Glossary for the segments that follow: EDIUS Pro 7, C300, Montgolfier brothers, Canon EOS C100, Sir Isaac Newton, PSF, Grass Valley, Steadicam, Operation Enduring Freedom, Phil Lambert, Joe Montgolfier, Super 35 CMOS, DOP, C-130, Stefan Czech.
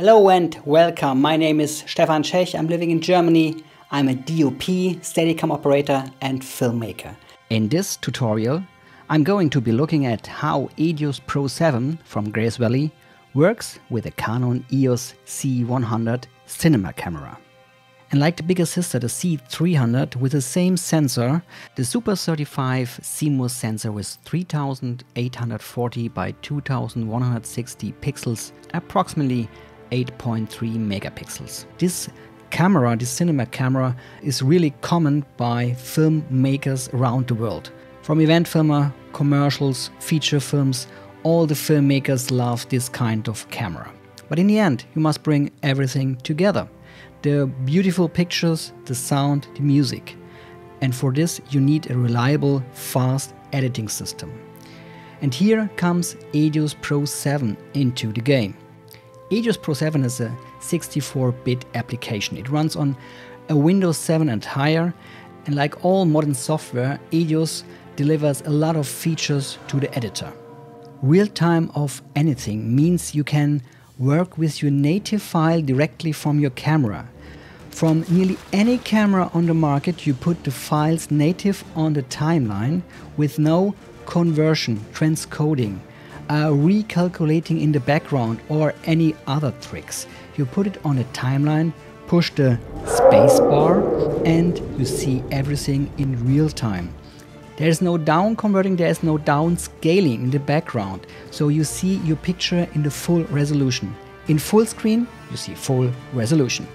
Hello and welcome, my name is Stefan Czech, I'm living in Germany, I'm a DOP, Steadicam operator and filmmaker. In this tutorial I'm going to be looking at how EDIUS Pro 7 from Grass Valley works with a Canon EOS C100 cinema camera. And like the bigger sister, the C300 with the same sensor, the Super 35 CMOS sensor with 3840 by 2160 pixels, approximately 8.3 megapixels. This camera, this cinema camera, is really common by filmmakers around the world. From event filmer, commercials, feature films, all the filmmakers love this kind of camera. But in the end, you must bring everything together. The beautiful pictures, the sound, the music. And for this, you need a reliable, fast editing system. And here comes EDIUS Pro 7 into the game. EDIUS Pro 7 is a 64-bit application. It runs on a Windows 7 and higher, and like all modern software, EDIUS delivers a lot of features to the editor. Real-time of anything means you can work with your native file directly from your camera. From nearly any camera on the market, you put the files native on the timeline with no conversion, transcoding, recalculating in the background or any other tricks. You put it on a timeline, push the spacebar, and you see everything in real time. There is no down converting, there is no down scaling in the background. So you see your picture in the full resolution. In full screen, you see full resolution.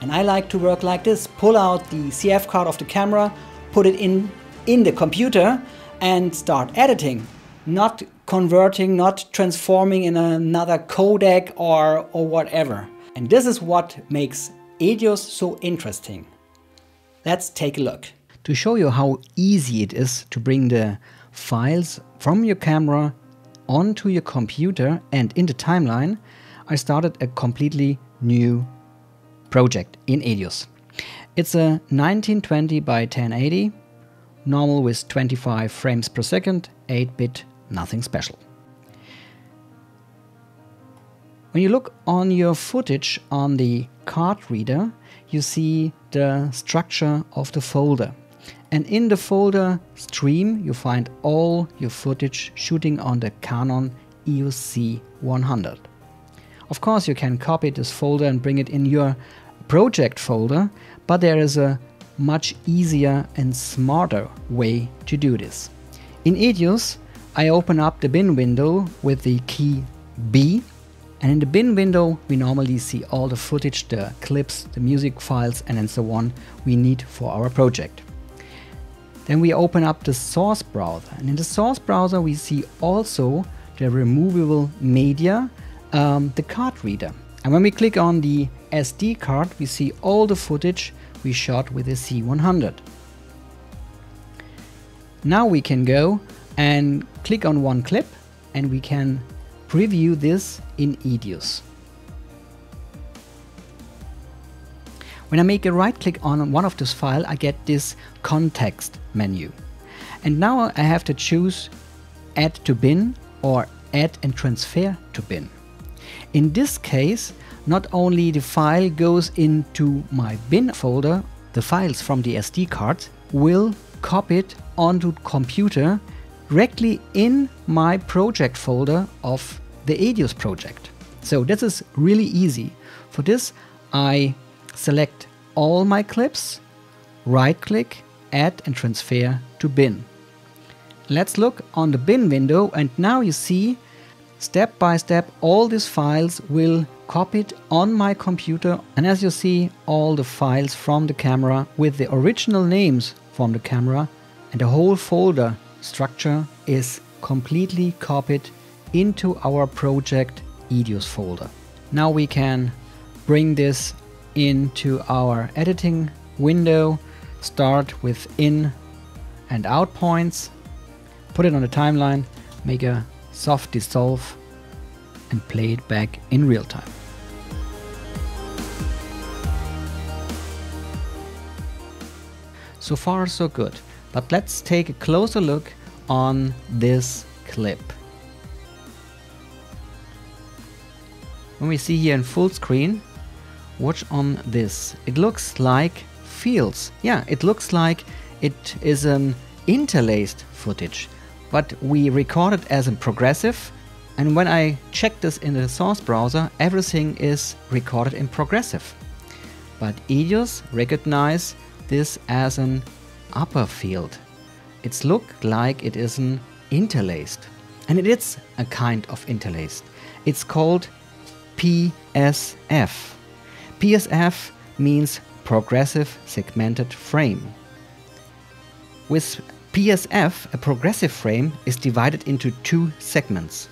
And I like to work like this. Pull out the CF card of the camera, put it in the computer and start editing. Not converting, not transforming in another codec or whatever. And this is what makes EDIUS so interesting. Let's take a look. To show you how easy it is to bring the files from your camera onto your computer and in the timeline, I started a completely new project in EDIUS. It's a 1920 by 1080, normal with 25 frames per second, 8-bit, nothing special. When you look on your footage on the card reader, you see the structure of the folder. And in the folder stream, you find all your footage shooting on the Canon EOS C100. Of course, you can copy this folder and bring it in your project folder, but there is a much easier and smarter way to do this. In EDIUS, I open up the bin window with the key B, and in the bin window, we normally see all the footage, the clips, the music files, and so on we need for our project. Then we open up the source browser, and in the source browser we see also the removable media, the card reader. And when we click on the SD card, we see all the footage we shot with the C100. Now we can go and click on one clip and we can preview this in EDIUS. When I make a right click on one of this file, I get this context menu. And now I have to choose add to bin or add and transfer to bin. In this case, not only the file goes into my bin folder, the files from the SD card will copy it onto computer directly in my project folder of the EDIUS project. So this is really easy. For this, I select all my clips, right-click, add and transfer to bin. Let's look on the bin window, and now you see step by step all these files will copy it on my computer, and as you see, all the files from the camera with the original names from the camera and the whole folder structure is completely copied into our project EDIUS folder. Now we can bring this into our editing window, start with in and out points, put it on the timeline, make a soft dissolve and play it back in real time. So far so good, but let's take a closer look on this clip. when we see here in full screen, watch on this. It looks like fields. Yeah, it looks like it is an interlaced footage, but we record it as a progressive. And when I check this in the source browser, everything is recorded in progressive. But EDIUS recognize this as an upper field. It's look like it is an interlaced. And it is a kind of interlaced. It's called PSF. PSF means progressive segmented frame. With PSF, a progressive frame is divided into two segments,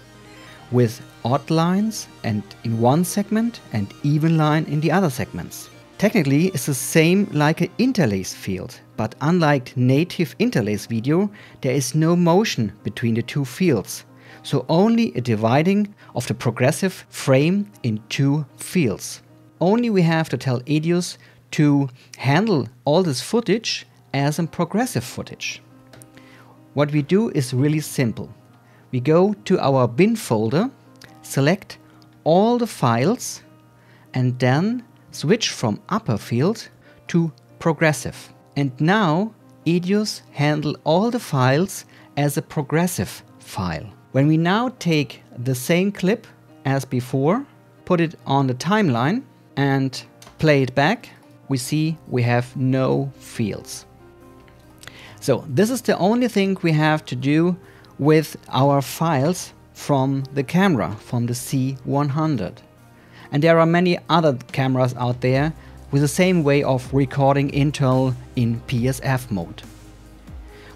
with odd lines and in one segment and even line in the other segments. Technically, it's the same like an interlace field, but unlike native interlace video, there is no motion between the two fields, so only a dividing of the progressive frame in two fields. Only we have to tell EDIUS to handle all this footage as a progressive footage. What we do is really simple. We go to our bin folder, select all the files, and then switch from upper field to progressive. And now EDIUS handle all the files as a progressive file. When we now take the same clip as before, put it on the timeline and play it back, we see we have no fields. So this is the only thing we have to do with our files from the camera, from the C100. And there are many other cameras out there with the same way of recording internal in PSF mode.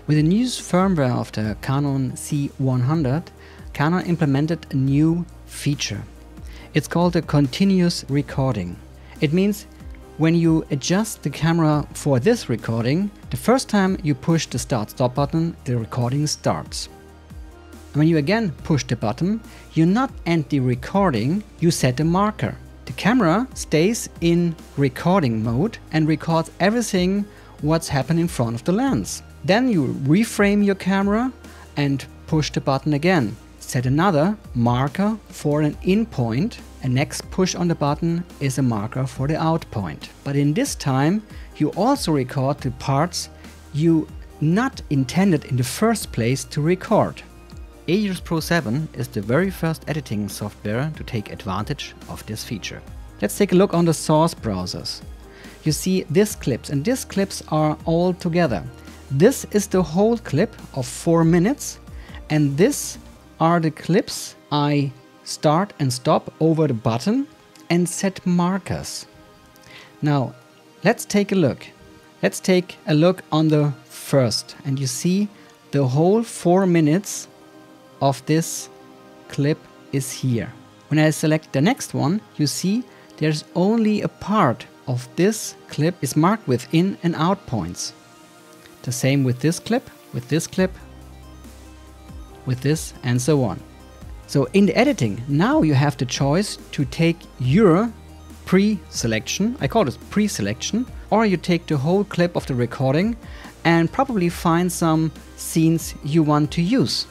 With the new firmware of the Canon C100, Canon implemented a new feature. It's called a continuous recording. It means when you adjust the camera for this recording, the first time you push the start-stop button, the recording starts. When you again push the button, you not end the recording, you set a marker. The camera stays in recording mode and records everything what's happened in front of the lens. Then you reframe your camera and push the button again. Set another marker for an in point, and next push on the button is a marker for the out point. But in this time, you also record the parts you not intended in the first place to record. EDIUS Pro 7 is the very first editing software to take advantage of this feature. Let's take a look on the source browsers. You see these clips, and these clips are all together. This is the whole clip of 4 minutes, and these are the clips I start and stop over the button and set markers. Now let's take a look. Let's take a look on the first, and you see the whole 4 minutes of this clip is here. When I select the next one, you see there's only a part of this clip is marked with in and out points. The same with this clip, with this clip, with this, and so on. So in the editing, now you have the choice to take your pre-selection, I call this pre-selection, or you take the whole clip of the recording and probably find some scenes you want to use.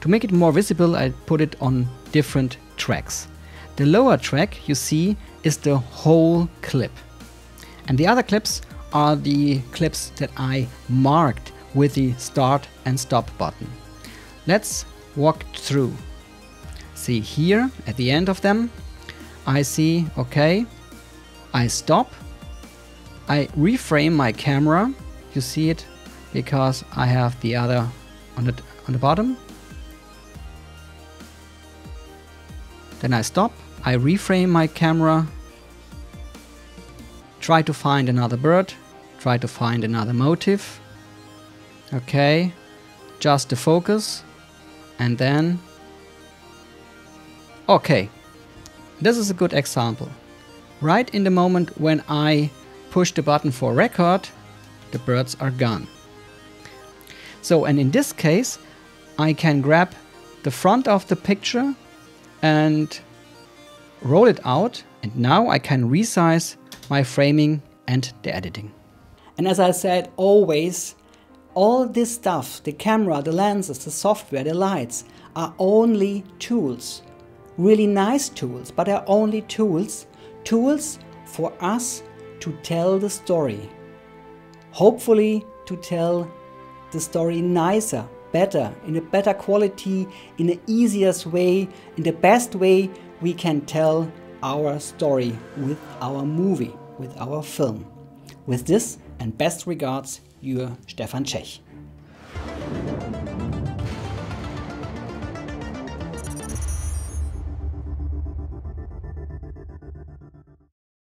To make it more visible, I put it on different tracks. The lower track you see is the whole clip. And the other clips are the clips that I marked with the start and stop button. Let's walk through. See here at the end of them, I see, okay, I stop, I reframe my camera. You see it because I have the other on the bottom. Then I stop, I reframe my camera, try to find another bird, try to find another motif, okay, just the focus, and then, okay. This is a good example. Right in the moment when I push the button for record, the birds are gone. So, and in this case, I can grab the front of the picture and roll it out, and now I can resize my framing and the editing. And as I said always, all this stuff, the camera, the lenses, the software, the lights, are only tools. really nice tools, but are only tools, tools for us to tell the story. Hopefully to tell the story nicer, better, in a better quality, in the easiest way, in the best way we can tell our story with our movie, with our film. With this and best regards, your Stefan Czech.